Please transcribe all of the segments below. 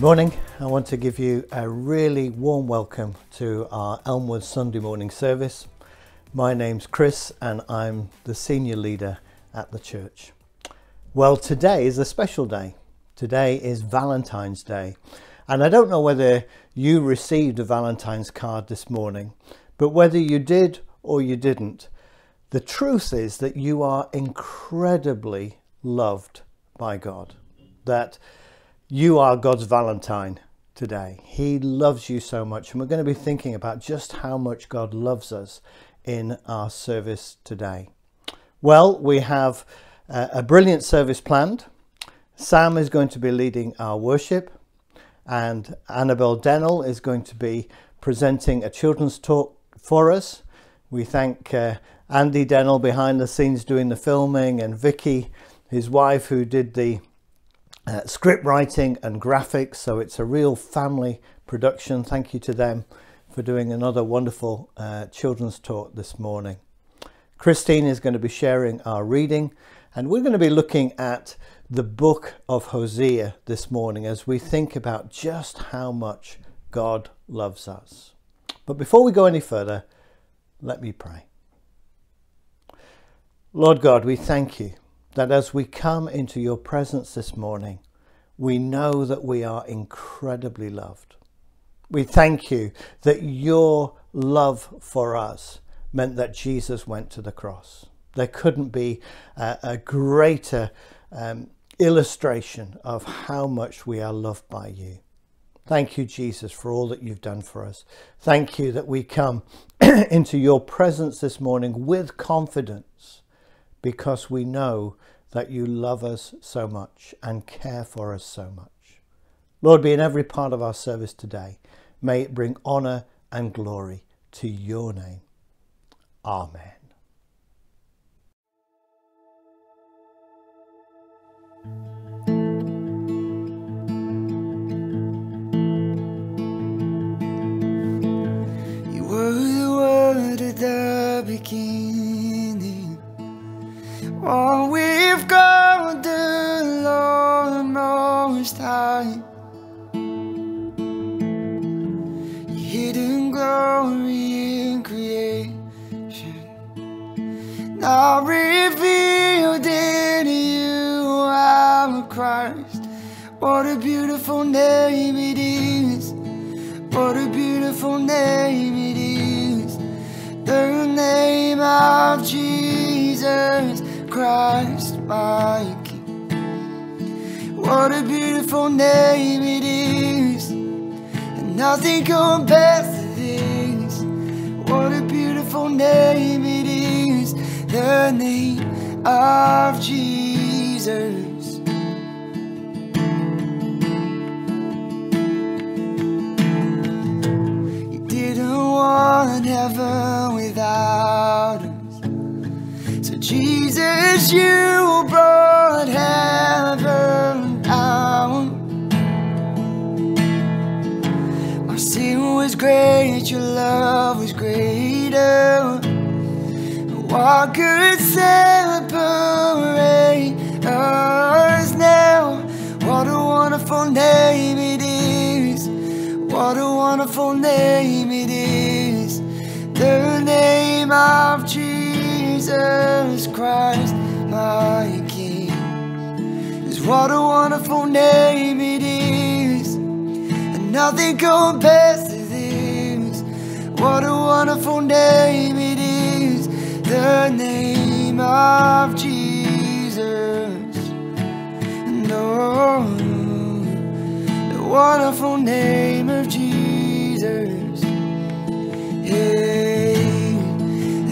Good morning. I want to give you a really warm welcome to our Elmwood Sunday morning service. My name's Chris and I'm the senior leader at the church. Well, today is a special day. Today is Valentine's Day. And I don't know whether you received a Valentine's card this morning, but whether you did or you didn't, the truth is that you are incredibly loved by God. That you are God's Valentine today. He loves you so much. And we're going to be thinking about just how much God loves us in our service today. Well, we have a brilliant service planned. Sam is going to be leading our worship. And Annabel Dennell is going to be presenting a children's talk for us. We thank Andy Dennell behind the scenes doing the filming, and Vicky, his wife, who did the script writing and graphics, so it's a real family production. Thank you to them for doing another wonderful children's talk this morning. Christine is going to be sharing our reading, and we're going to be looking at the book of Hosea this morning as we think about just how much God loves us. But before we go any further, let me pray. Lord God, we thank you that as we come into your presence this morning, we know that we are incredibly loved. We thank you that your love for us meant that Jesus went to the cross. There couldn't be a greater illustration of how much we are loved by you. Thank you, Jesus, for all that you've done for us. Thank you that we come into your presence this morning with confidence, because we know that you love us so much and care for us so much. Lord, be in every part of our service today. May it bring honor and glory to your name. Amen. You were the word at the beginning. Oh, we've got the Lord Most High. Your hidden glory in creation, now revealed in you, our Christ. What a beautiful name it is. What a beautiful name it is. The name of Jesus Christ, my King. What a beautiful name it is, and nothing compares to this. What a beautiful name it is, the name of Jesus. You didn't want heaven without us, so Jesus, you brought heaven down. My sin was great, your love was greater. What could separate us now? What a wonderful name it is. What a wonderful name it is. The name of Jesus Christ, my King. Is what a wonderful name it is, and nothing compares to this. What a wonderful name it is, the name of Jesus. And oh, the wonderful name of Jesus. Hey,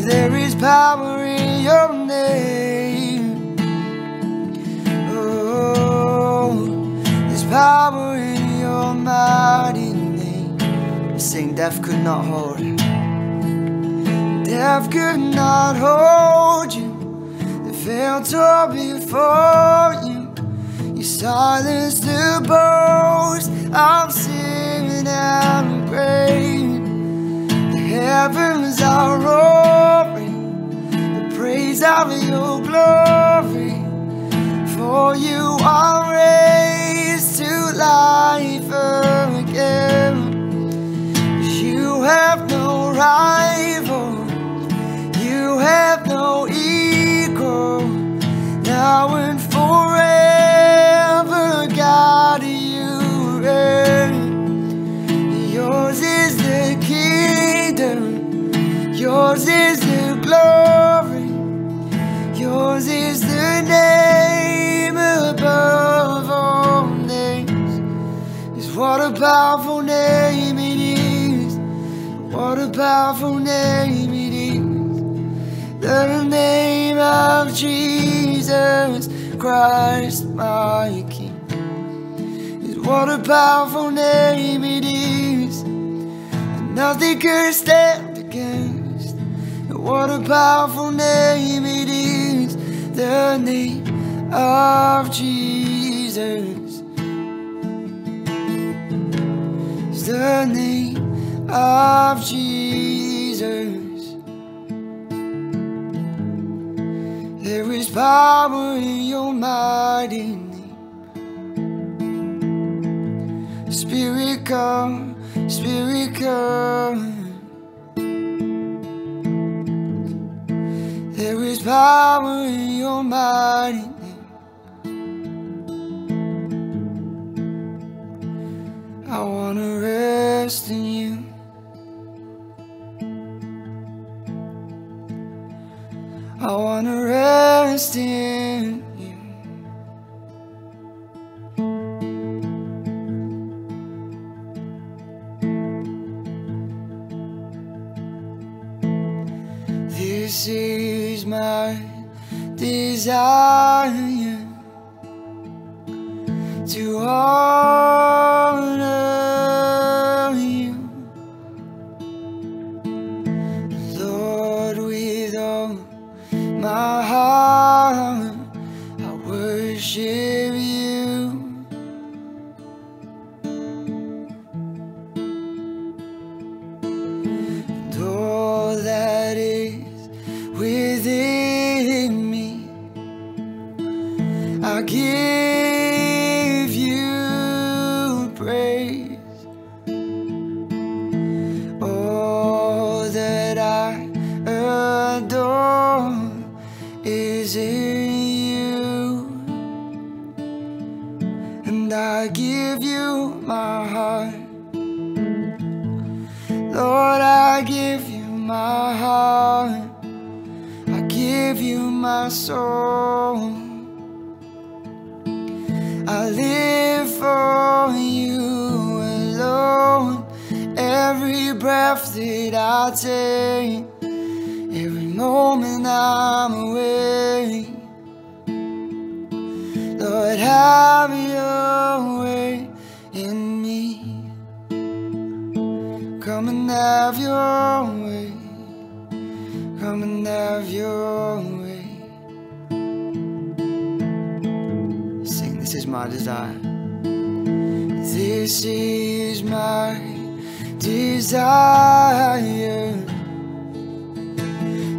there is power your name. Oh, there's power in your mighty name. Sing, death could not hold. Death could not hold you. The veil tore before you. You silenced the boast of sin and grave. The heavens are roaring praise of your glory, for you are raised to life now and forever, God, you reign. Yours is the kingdom, yours is the glory, yours is the name above all names. Is what a powerful name it is, what a powerful name it is, the name of Jesus Christ my King. And what a powerful name it is, and nothing could stand against. And what a powerful name it is, the name of Jesus. It's the name of Jesus. There is power in your mighty name. Spirit come, Spirit come. There is power in your mighty name. I wanna rest in you. I wanna rest in you. This is my desire, to honor you, Lord, with all my heart, I worship you. And all that is within me, I give you praise. All that I adore is in you, and I give you my heart, Lord. I give you my heart, I give you my soul. I live for you alone. Every breath that I take, every moment I'm awake, Lord, have your way in me. Come and have your way, come and have your way. Sing, this is my desire. This is my desire,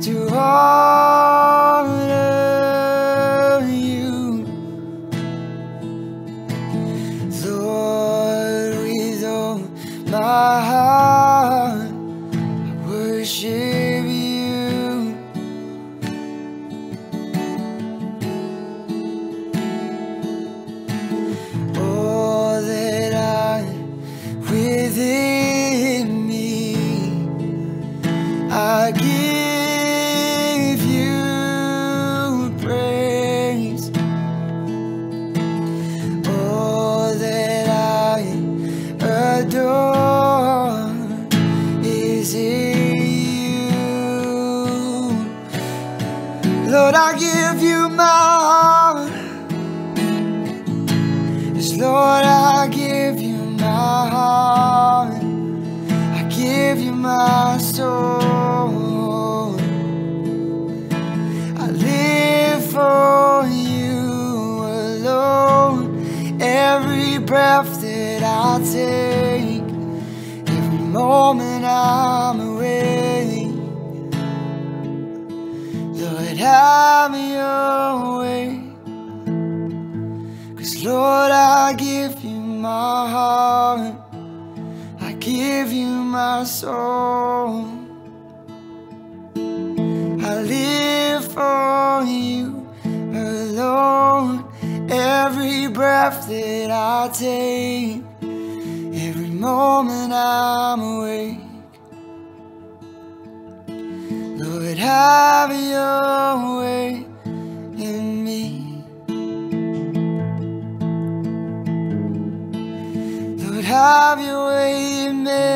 to honor you, Lord, with all my heart, I worship you. All that I within me, I give. Lord, I give you my heart. Yes, Lord, I give you my heart, I give you my soul. I live for you alone. Every breath that I take, every moment I'm awake, Lord, have your way. 'Cause Lord, I give you my heart, I give you my soul. I live for you alone. own. Every breath that I take, every moment I'm awake, Lord, have your way in me. Lord, have your way in me.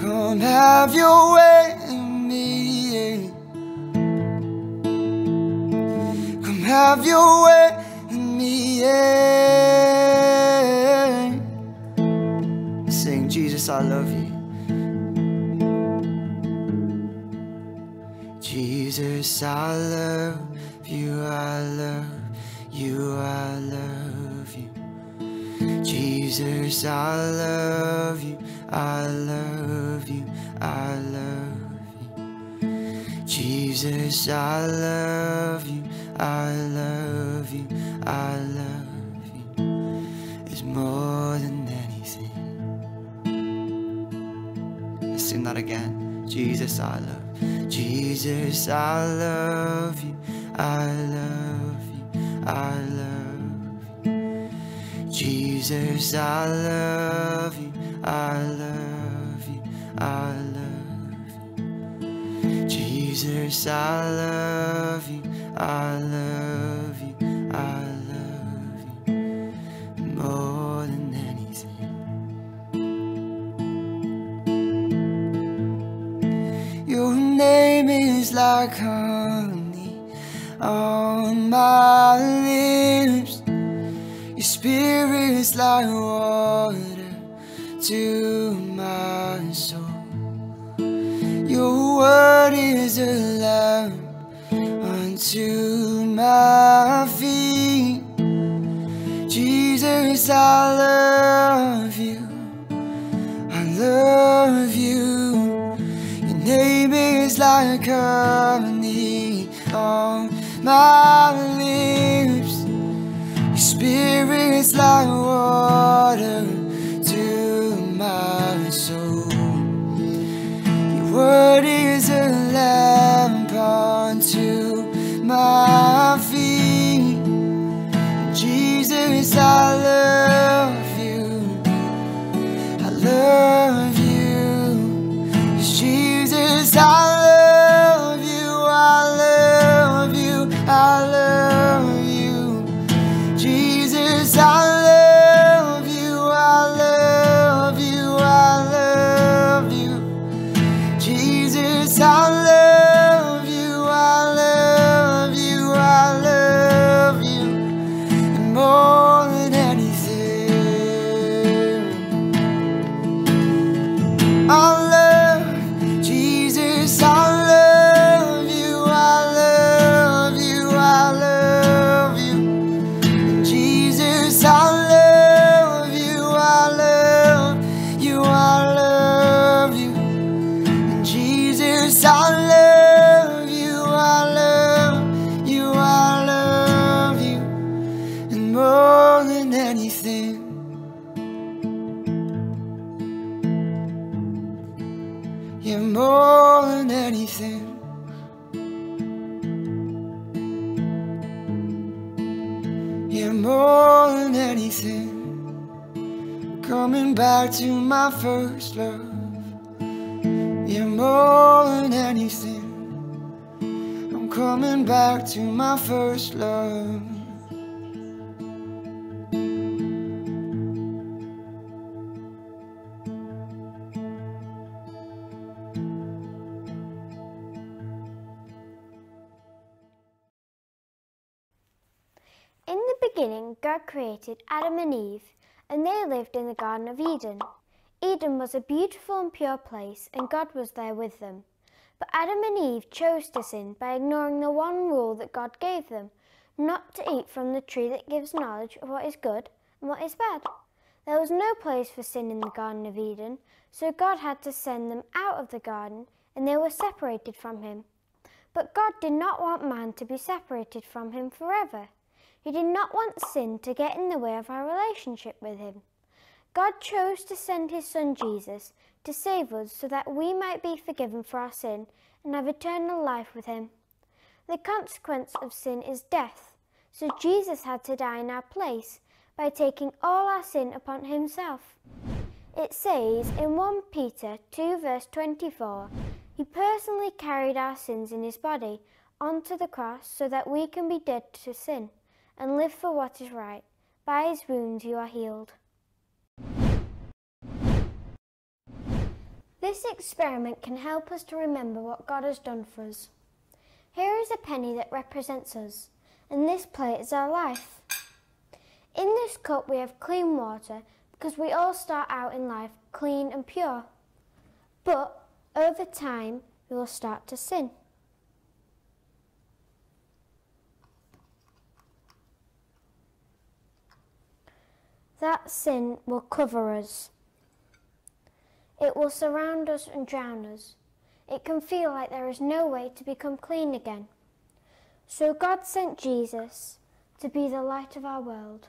Come have your way in me. Come have your way in me. Sing, Jesus, I love you. Jesus, I love you, I love you, I love you. Jesus, I love you, I love you, I love you. Jesus, I love you, I love you, I love you. It's more than anything. Let's sing that again. Jesus, I love you. Jesus, I love you, I love you, I love you. Jesus, I love you, I love you, I love you. Jesus, I love you, I love you, I love you. More than anything. You're name is like honey on my lips. Your spirit is like water to my soul. Your word is a lamp unto my feet. Jesus, I love you. I love you. Your name is like honey on my lips. Your spirit is like water to my soul. Your word is a lamp unto my feet. Jesus, I love you. I love you. I love you, I love you, I love you. Jesus, I love you, I love you, I love you. Jesus, I love you, I love you, I love you. And more than anything, I coming back to my first love. You're more than anything. I'm coming back to my first love. In the beginning, God created Adam and Eve, and they lived in the Garden of Eden. Eden was a beautiful and pure place, and God was there with them. But Adam and Eve chose to sin by ignoring the one rule that God gave them, not to eat from the tree that gives knowledge of what is good and what is bad. There was no place for sin in the Garden of Eden, so God had to send them out of the garden, and they were separated from him. But God did not want man to be separated from him forever. He did not want sin to get in the way of our relationship with him. God chose to send his son Jesus to save us so that we might be forgiven for our sin and have eternal life with him. The consequence of sin is death, so Jesus had to die in our place by taking all our sin upon himself. It says in 1 Peter 2 verse 24, he personally carried our sins in his body onto the cross so that we can be dead to sin and live for what is right. By his wounds you are healed. This experiment can help us to remember what God has done for us. Here is a penny that represents us, and this plate is our life. In this cup we have clean water because we all start out in life clean and pure. But over time we will start to sin. That sin will cover us. It will surround us and drown us. It can feel like there is no way to become clean again. So God sent Jesus to be the light of our world.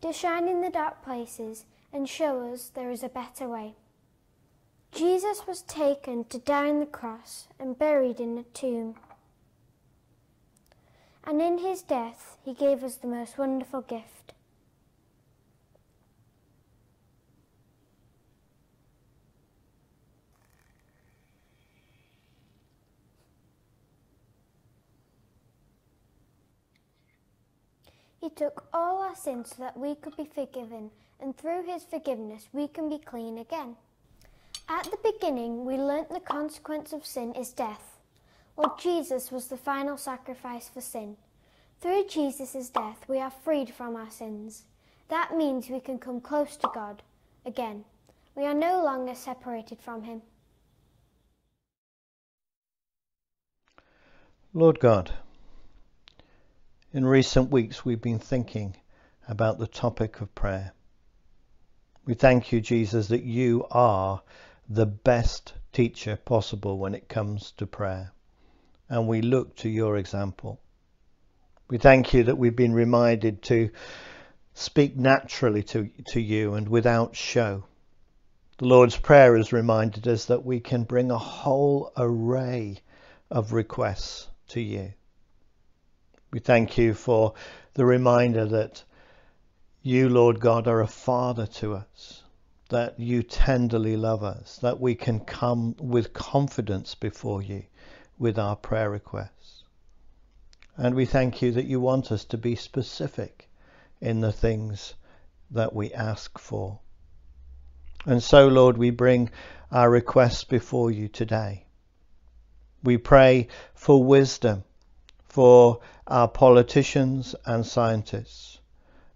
To shine in the dark places and show us there is a better way. Jesus was taken to die on the cross and buried in a tomb. And in his death, he gave us the most wonderful gift. He took all our sins so that we could be forgiven, and through his forgiveness, we can be clean again. At the beginning, we learnt the consequence of sin is death. Well, Jesus was the final sacrifice for sin. Through Jesus' death, we are freed from our sins. That means we can come close to God again. We are no longer separated from him. Lord God, in recent weeks we've been thinking about the topic of prayer. We thank you, Jesus, that you are the best teacher possible when it comes to prayer. And we look to your example. We thank you that we've been reminded to speak naturally to you and without show. The Lord's Prayer has reminded us that we can bring a whole array of requests to you. We thank you for the reminder that you, Lord God, are a father to us, that you tenderly love us, that we can come with confidence before you with our prayer requests. And we thank you that you want us to be specific in the things that we ask for. And so, Lord, we bring our requests before you today. We pray for wisdom for our politicians and scientists.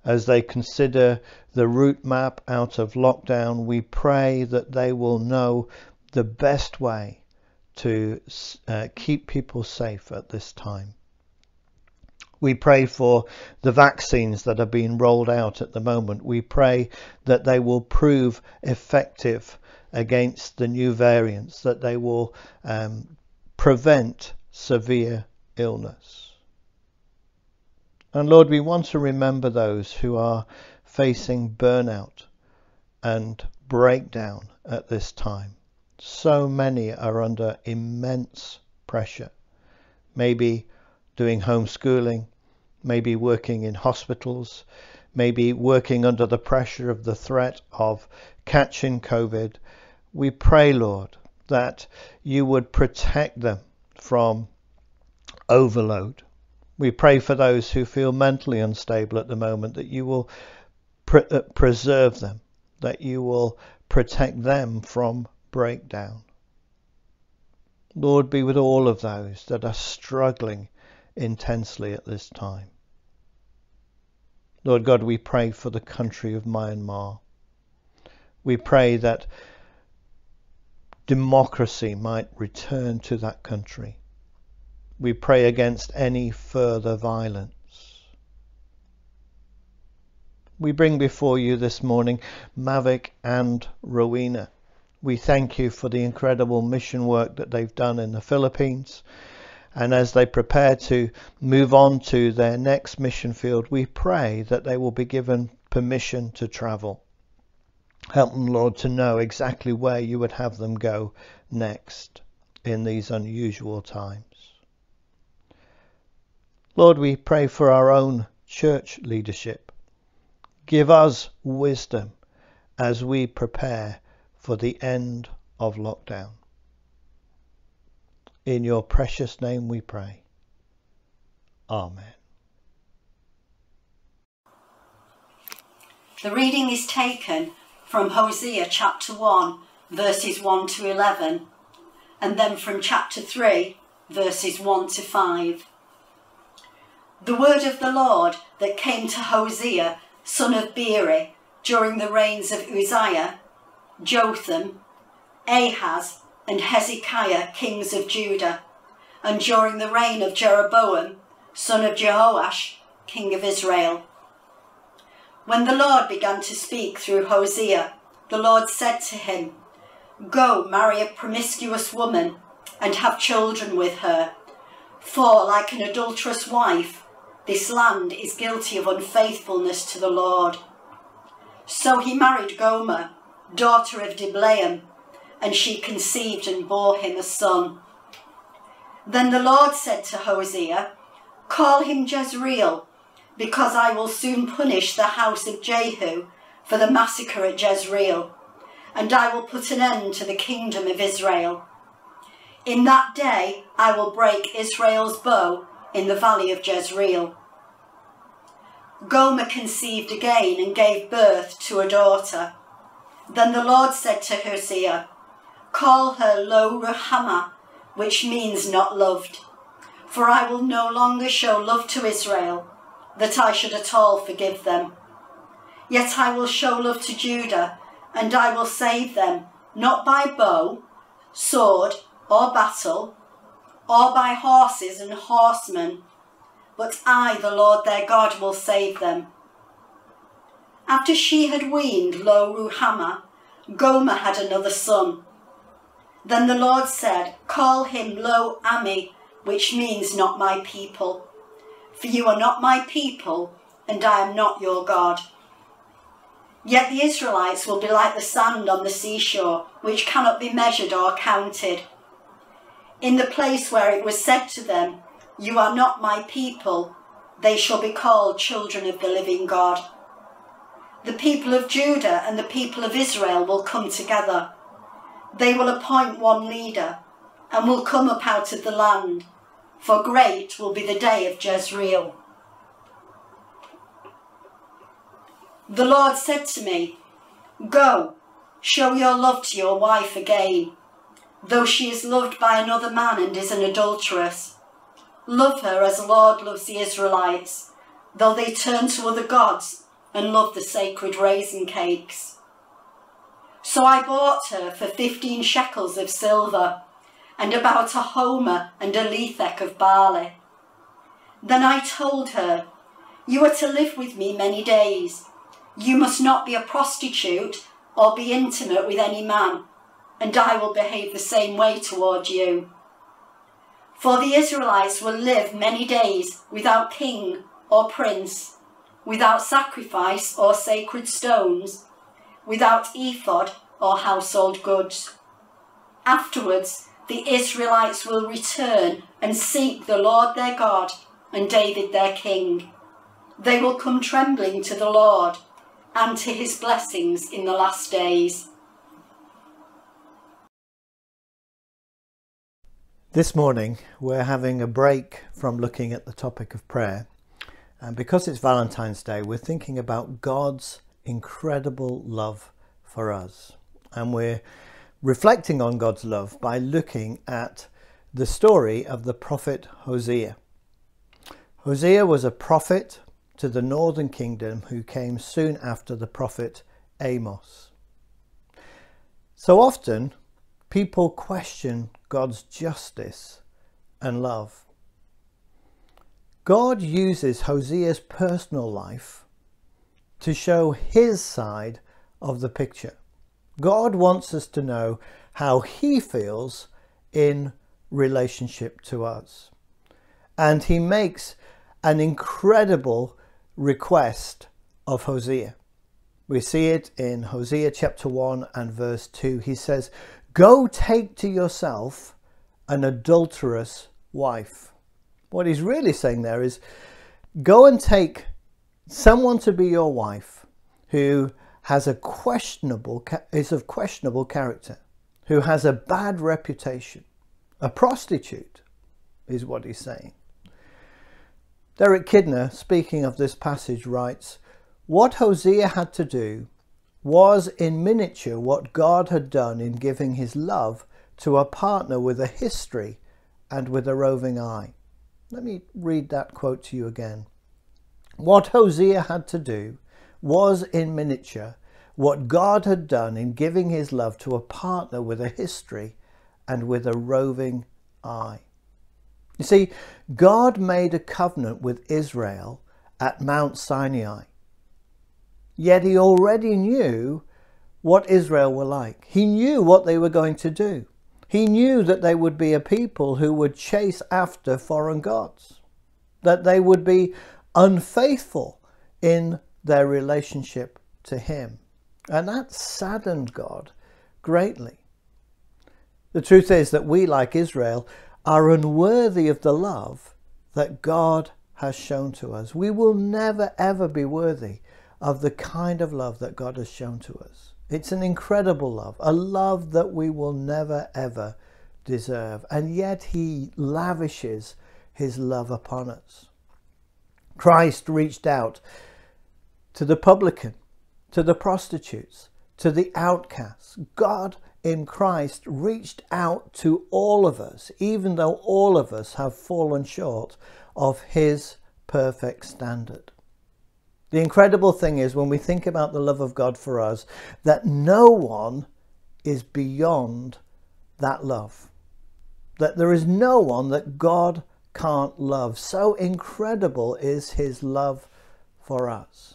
As they consider the route map out of lockdown, we pray that they will know the best way to keep people safe at this time. We pray for the vaccines that are being rolled out at the moment. We pray that they will prove effective against the new variants, that they will prevent severe illness. And Lord, we want to remember those who are facing burnout and breakdown at this time. So many are under immense pressure, maybe doing homeschooling, maybe working in hospitals, maybe working under the pressure of the threat of catching COVID. We pray, Lord, that you would protect them from overload. We pray for those who feel mentally unstable at the moment, that you will preserve them, that you will protect them from breakdown. Lord, be with all of those that are struggling intensely at this time. Lord God, we pray for the country of Myanmar. We pray that democracy might return to that country. We pray against any further violence. We bring before you this morning Mavic and Rowena. We thank you for the incredible mission work that they've done in the Philippines. And as they prepare to move on to their next mission field, we pray that they will be given permission to travel. Help them, Lord, to know exactly where you would have them go next in these unusual times. Lord, we pray for our own church leadership. Give us wisdom as we prepare for the end of lockdown. In your precious name we pray. Amen. The reading is taken from Hosea chapter 1 verses 1 to 11 and then from chapter 3 verses 1 to 5. The word of the Lord that came to Hosea son of Beeri during the reigns of Uzziah, Jotham, Ahaz and Hezekiah kings of Judah, and during the reign of Jeroboam son of Jehoash king of Israel. When the Lord began to speak through Hosea, the Lord said to him, "Go marry a promiscuous woman and have children with her. For like an adulterous wife, this land is guilty of unfaithfulness to the Lord." So he married Gomer, daughter of Diblaim, and she conceived and bore him a son. Then the Lord said to Hosea, "Call him Jezreel, because I will soon punish the house of Jehu for the massacre at Jezreel, and I will put an end to the kingdom of Israel. In that day I will break Israel's bow in the valley of Jezreel." Gomer conceived again and gave birth to a daughter. Then the Lord said to Hosea, "Call her Lo-Ruhamah, which means not loved, for I will no longer show love to Israel, that I should at all forgive them. Yet I will show love to Judah, and I will save them, not by bow, sword, or battle, or by horses and horsemen, but I, the Lord their God, will save them." After she had weaned Lo-Ruhamah, Gomer had another son. Then the Lord said, "Call him Lo-Ammi, which means not my people. For you are not my people, and I am not your God." Yet the Israelites will be like the sand on the seashore, which cannot be measured or counted. In the place where it was said to them, "You are not my people," they shall be called children of the living God. The people of Judah and the people of Israel will come together. They will appoint one leader and will come up out of the land, for great will be the day of Jezreel. The Lord said to me, "Go, show your love to your wife again, though she is loved by another man and is an adulteress. Love her as the Lord loves the Israelites, though they turn to other gods and love the sacred raisin cakes." So I bought her for 15 shekels of silver, and about a homer and a lethek of barley. Then I told her, "You are to live with me many days. You must not be a prostitute or be intimate with any man, and I will behave the same way toward you." For the Israelites will live many days without king or prince, without sacrifice or sacred stones, without ephod or household goods. Afterwards, the Israelites will return and seek the Lord their God and David their king. They will come trembling to the Lord and to his blessings in the last days. This morning we're having a break from looking at the topic of prayer, and because it's Valentine's Day, we're thinking about God's incredible love for us, and we're reflecting on God's love by looking at the story of the prophet Hosea. Hosea was a prophet to the northern kingdom who came soon after the prophet Amos. So often people question God's justice and love. God uses Hosea's personal life to show his side of the picture. God wants us to know how he feels in relationship to us. and he makes an incredible request of Hosea. We see it in Hosea chapter 1 and verse 2. He says, "Go take to yourself an adulterous wife." What he's really saying there is, go and take someone to be your wife who has a is of questionable character, who has a bad reputation. A prostitute is what he's saying. Derek Kidner, speaking of this passage, writes, "What Hosea had to do was in miniature what God had done in giving his love to a partner with a history and with a roving eye." Let me read that quote to you again. "What Hosea had to do was in miniature what God had done in giving his love to a partner with a history and with a roving eye." You see, God made a covenant with Israel at Mount Sinai, yet he already knew what Israel were like. He knew what they were going to do. He knew that they would be a people who would chase after foreign gods, that they would be unfaithful in their relationship to him. And that saddened God greatly. The truth is that we, like Israel, are unworthy of the love that God has shown to us. We will never, ever be worthy of the kind of love that God has shown to us. It's an incredible love, a love that we will never, ever deserve. And yet he lavishes his love upon us. Christ reached out to the publican, to the prostitutes, to the outcasts. God in Christ reached out to all of us, even though all of us have fallen short of his perfect standard. The incredible thing is, when we think about the love of God for us, that no one is beyond that love. That there is no one that God can't love. So incredible is his love for us.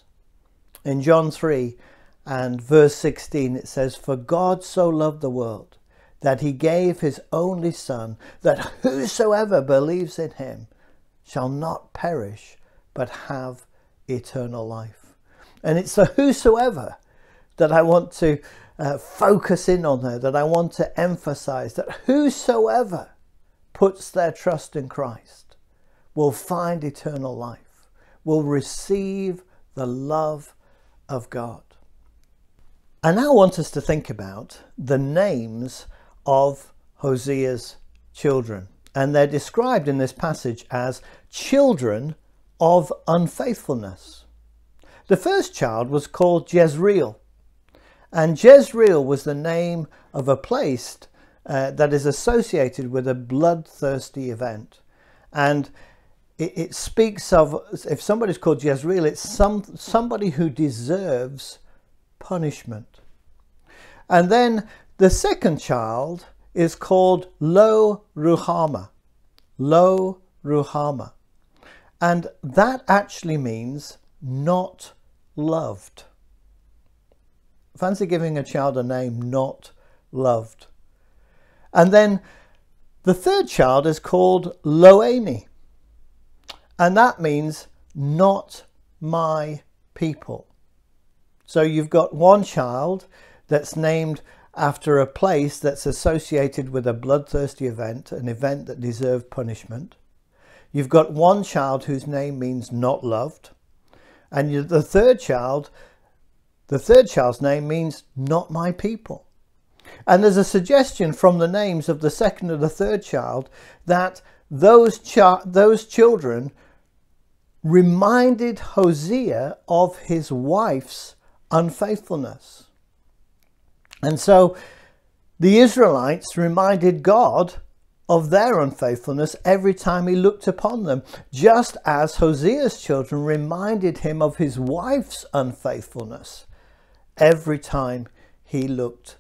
In John 3 and verse 16 it says, "For God so loved the world that he gave his only Son, that whosoever believes in him shall not perish but have eternal life." And it's the whosoever that I want to focus in on there, that I want to emphasize, that whosoever puts their trust in Christ will find eternal life, will receive the love of God. I now want us to think about the names of Hosea's children, and they're described in this passage as children of unfaithfulness. The first child was called Jezreel, and Jezreel was the name of a place that is associated with a bloodthirsty event, and it speaks of, if somebody's called Jezreel, it's somebody who deserves punishment. And then the second child is called Lo-Ruhamah, Lo-Ruhamah. And that actually means not loved. Fancy giving a child a name, not loved. And then the third child is called Lo-Ammi, and that means not my people. So you've got one child that's named after a place that's associated with a bloodthirsty event, an event that deserved punishment. You've got one child whose name means not loved, and the third child's name means not my people. And there's a suggestion from the names of the second and the third child that those children reminded Hosea of his wife's unfaithfulness. And so the Israelites reminded God of their unfaithfulness every time he looked upon them, just as Hosea's children reminded him of his wife's unfaithfulness every time he looked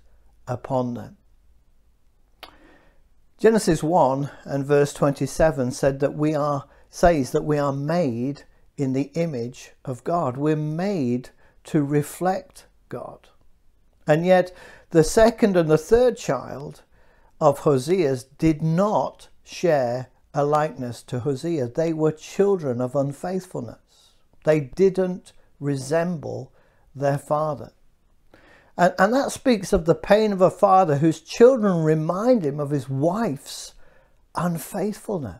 upon them. Genesis 1 and verse 27 says that we are made in the image of God. We're made to reflect God. And yet the second and the third child of Hosea's did not share a likeness to Hosea. They were children of unfaithfulness. They didn't resemble their father. And that speaks of the pain of a father whose children remind him of his wife's unfaithfulness.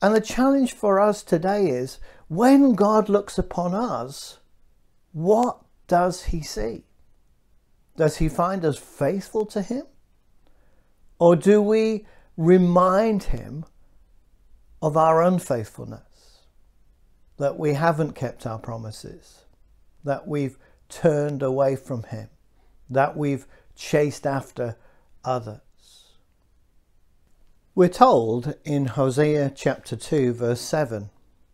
And the challenge for us today is, when God looks upon us, what does he see? Does he find us faithful to him? Or do we remind him of our unfaithfulness, that we haven't kept our promises, that we've turned away from him, that we've chased after others? We're told in Hosea chapter 2 verse 7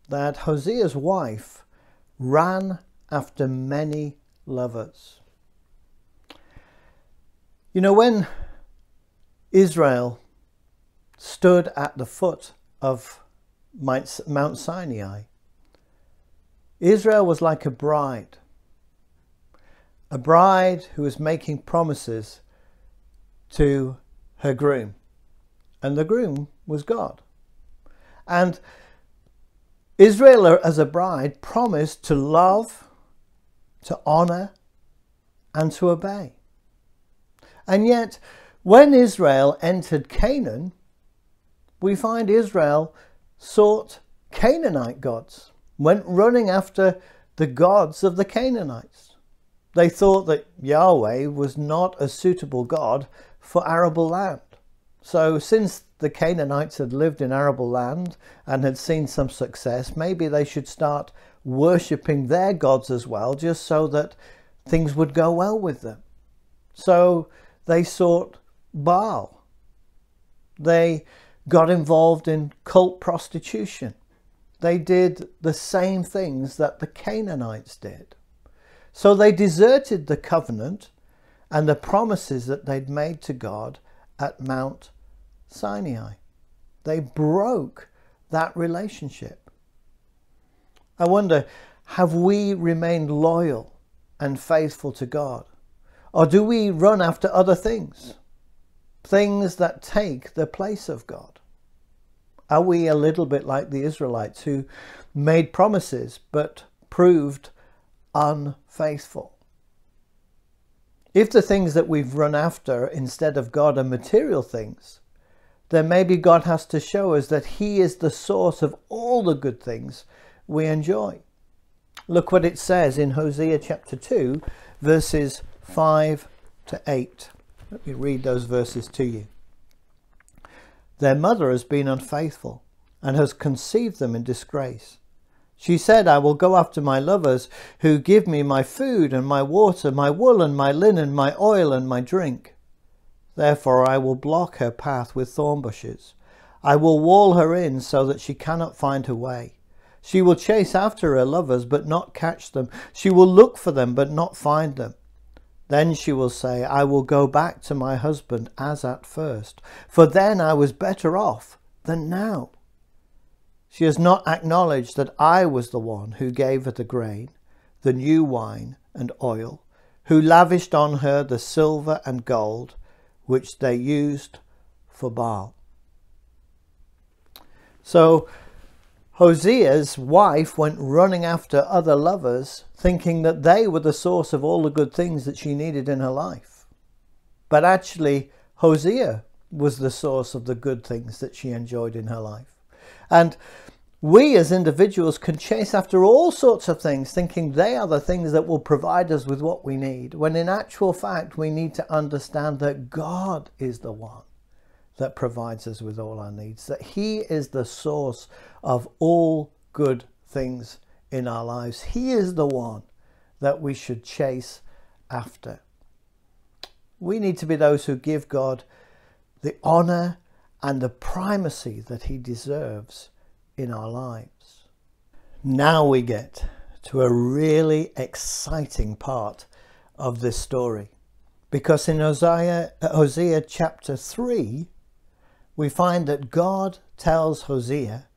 that Hosea's wife ran after many lovers. You know, when Israel stood at the foot of Mount Sinai, Israel was like a bride who was making promises to her groom, and the groom was God. And Israel as a bride promised to love, to honor, and to obey. And yet, when Israel entered Canaan, we find Israel sought Canaanite gods, went running after the gods of the Canaanites. They thought that Yahweh was not a suitable God for arable land. So since the Canaanites had lived in arable land and had seen some success, maybe they should start worshipping their gods as well, just so that things would go well with them. So they sought Baal. They got involved in cult prostitution. They did the same things that the Canaanites did. So they deserted the covenant and the promises that they'd made to God at Mount Sinai. They broke that relationship. I wonder, have we remained loyal and faithful to God? Or do we run after other things? Things that take the place of God? Are we a little bit like the Israelites who made promises but proved unfaithful? If the things that we've run after instead of God are material things, then maybe God has to show us that he is the source of all the good things we enjoy. Look what it says in Hosea chapter 2, verses 5 to 8. Let me read those verses to you. Their mother has been unfaithful and has conceived them in disgrace. She said, I will go after my lovers who give me my food and my water, my wool and my linen, my oil and my drink. Therefore I will block her path with thorn bushes. I will wall her in so that she cannot find her way. She will chase after her lovers but not catch them. She will look for them but not find them. Then she will say, I will go back to my husband as at first, for then I was better off than now. She has not acknowledged that I was the one who gave her the grain, the new wine and oil, who lavished on her the silver and gold, which they used for Baal. So Hosea's wife went running after other lovers, thinking that they were the source of all the good things that she needed in her life. But actually, Hosea was the source of the good things that she enjoyed in her life. And we as individuals can chase after all sorts of things, thinking they are the things that will provide us with what we need, when in actual fact, we need to understand that God is the one that provides us with all our needs, that he is the source of all good things in our lives. He is the one that we should chase after. We need to be those who give God the honor and the primacy that he deserves in our lives. Now we get to a really exciting part of this story, because in Hosea chapter 3, we find that God tells Hosea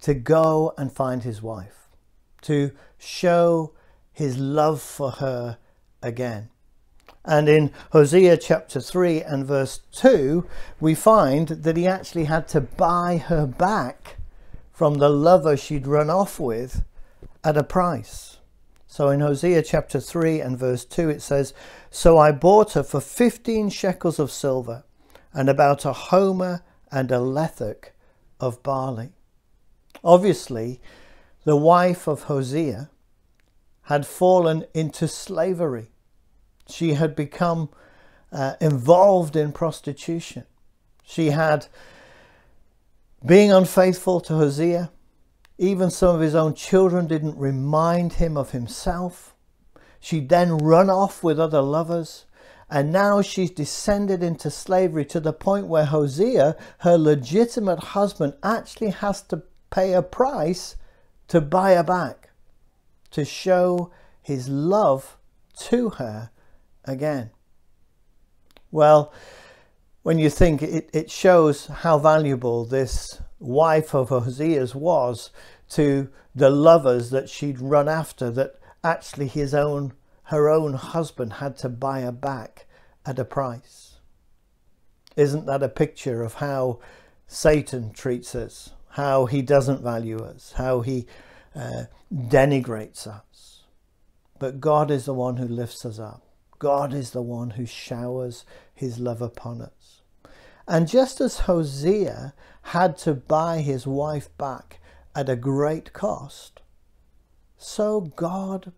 to go and find his wife, to show his love for her again. And in Hosea chapter 3 and verse 2, we find that he actually had to buy her back from the lover she'd run off with at a price. So in Hosea chapter 3 and verse 2 it says, "So I bought her for 15 shekels of silver and about a homer and a lethic of barley." Obviously, the wife of Hosea had fallen into slavery. She had become involved in prostitution. She had been unfaithful to Hosea. Even some of his own children didn't remind him of himself. She'd then run off with other lovers. And now she's descended into slavery to the point where Hosea, her legitimate husband, actually has to pay a price to buy her back, to show his love to her again. Well, when you think it shows how valuable this wife of Hosea's was to the lovers that she'd run after, that actually her own husband had to buy her back at a price. Isn't that a picture of how Satan treats us, how he doesn't value us, how he denigrates us? But God is the one who lifts us up. God is the one who showers his love upon us. And just as Hosea had to buy his wife back at a great cost, so God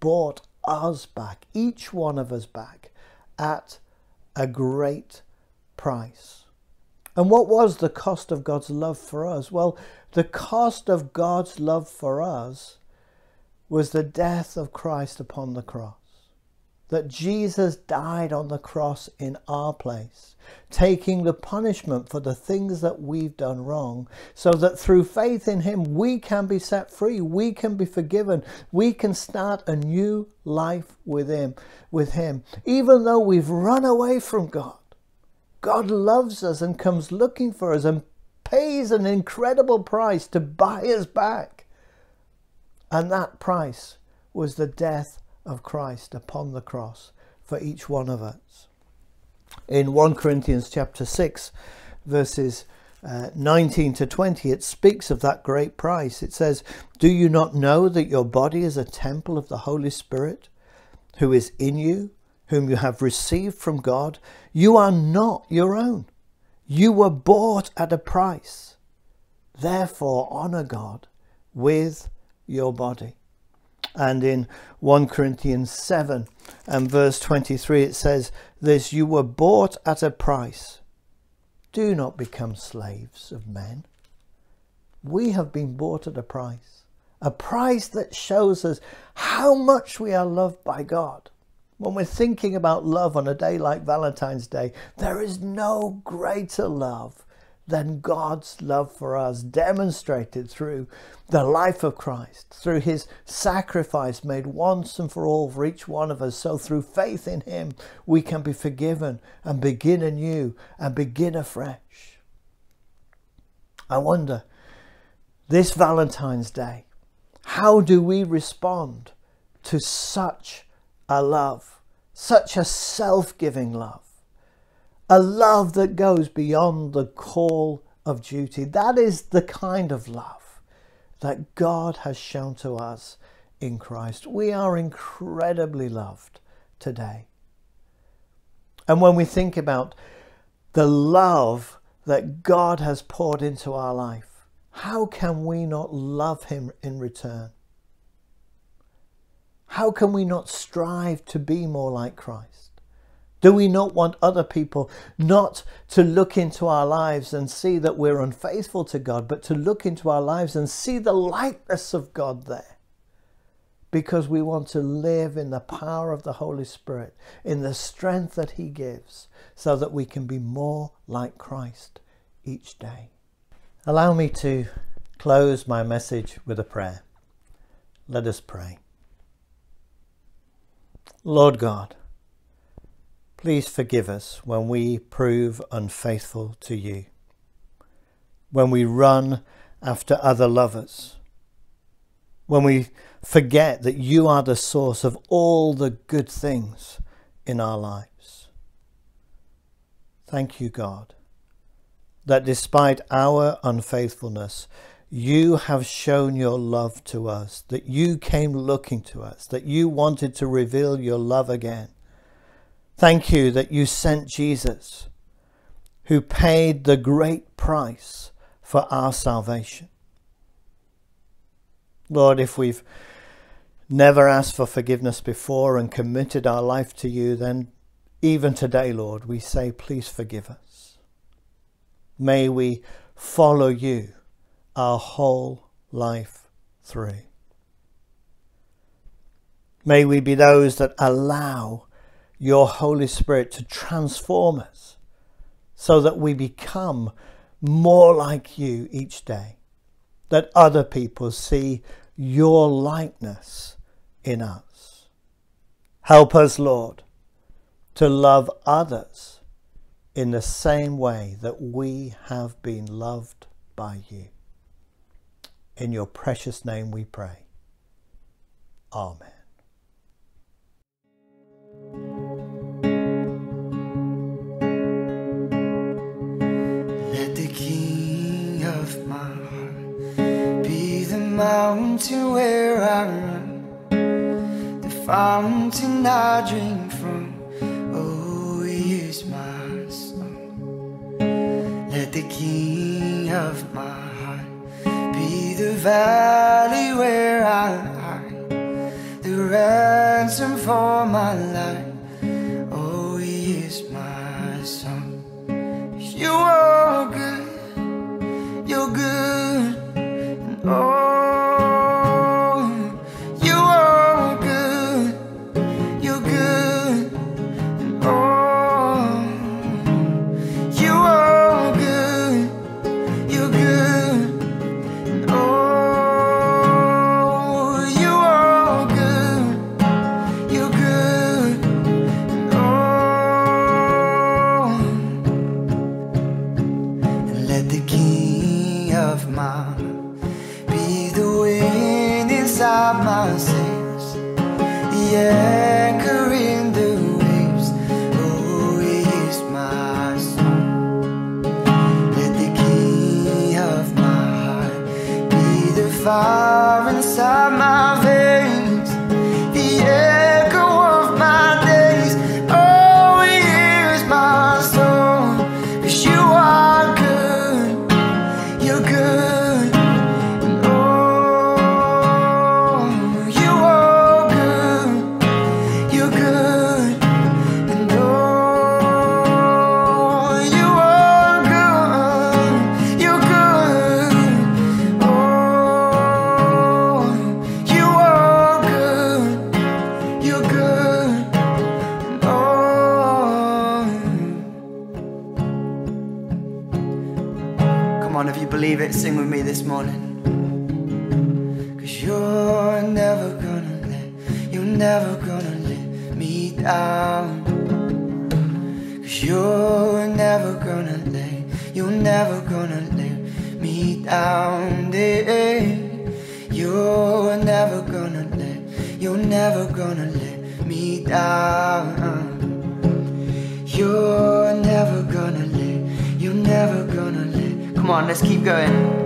bought us back, each one of us back, at a great price. And what was the cost of God's love for us? Well, the cost of God's love for us was the death of Christ upon the cross. That Jesus died on the cross in our place, taking the punishment for the things that we've done wrong, so that through faith in him, we can be set free, we can be forgiven, we can start a new life with him. Even though we've run away from God, God loves us and comes looking for us and pays an incredible price to buy us back. And that price was the death of Christ upon the cross for each one of us. In 1 Corinthians chapter 6 verses 19 to 20 it speaks of that great price. It says, "Do you not know that your body is a temple of the Holy Spirit who is in you, whom you have received from God? You are not your own. You were bought at a price. Therefore honor God with your body." And in 1 Corinthians 7 and verse 23 it says this, "You were bought at a price. Do not become slaves of men." We have been bought at a price that shows us how much we are loved by God. When we're thinking about love on a day like Valentine's Day, there is no greater love than God's love for us, demonstrated through the life of Christ, through his sacrifice made once and for all for each one of us. So through faith in him, we can be forgiven and begin anew and begin afresh. I wonder, this Valentine's Day, how do we respond to such a love, such a self-giving love? A love that goes beyond the call of duty. That is the kind of love that God has shown to us in Christ. We are incredibly loved today. And when we think about the love that God has poured into our life, how can we not love him in return? How can we not strive to be more like Christ? Do we not want other people not to look into our lives and see that we're unfaithful to God, but to look into our lives and see the likeness of God there? Because we want to live in the power of the Holy Spirit, in the strength that he gives, so that we can be more like Christ each day. Allow me to close my message with a prayer. Let us pray. Lord God, please forgive us when we prove unfaithful to you, when we run after other lovers, when we forget that you are the source of all the good things in our lives. Thank you, God, that despite our unfaithfulness, you have shown your love to us, that you came looking to us, that you wanted to reveal your love again. Thank you that you sent Jesus, who paid the great price for our salvation. Lord, if we've never asked for forgiveness before and committed our life to you, then even today, Lord, we say, please forgive us. May we follow you our whole life through. May we be those that allow your Holy Spirit to transform us so that we become more like you each day, that other people see your likeness in us. Help us, Lord, to love others in the same way that we have been loved by you. In your precious name we pray. Amen. Let the king of my heart be the mountain where I run, the fountain I drink from. Oh, he is my song. Let the king of my heart be the valley where I lie, the ransom for my life. Oh, he is my song. You are good, you're good, and oh, you are good, you're good, and oh, you are good, you're good. Anchor in the waves, oh, he is my song. Let the key of my heart be the fire inside my veins, the echo of my days. Oh, he is my song, 'cause you are good, you're good. Sing with me this morning. 'Cause you're never gonna let me down. 'Cause you're never gonna let me down. Yeah. You're never gonna let me down. You're never gonna let. Come on, let's keep going.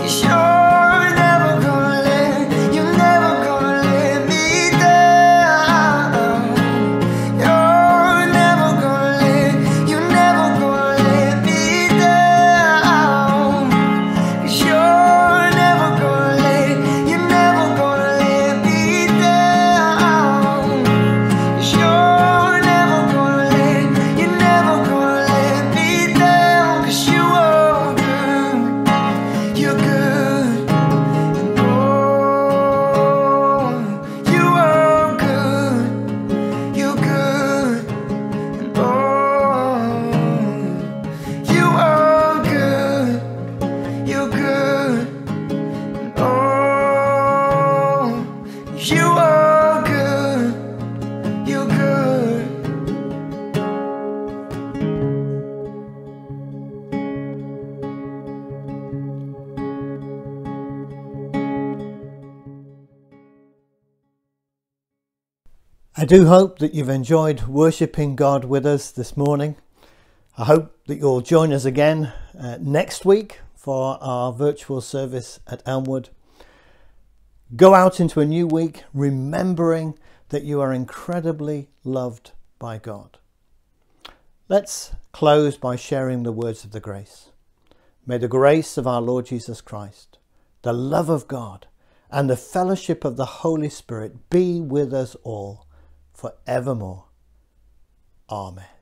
'Cause you're never gonna let me down. You're never gonna let me down. 'Cause you're never gonna let me down. 'Cause you're never gonna let me down. You're good. I do hope that you've enjoyed worshipping God with us this morning. I hope that you'll join us again next week for our virtual service at Elmwood. Go out into a new week remembering that you are incredibly loved by God. Let's close by sharing the words of the grace. May the grace of our Lord Jesus Christ, the love of God, and the fellowship of the Holy Spirit be with us all forevermore. Amen.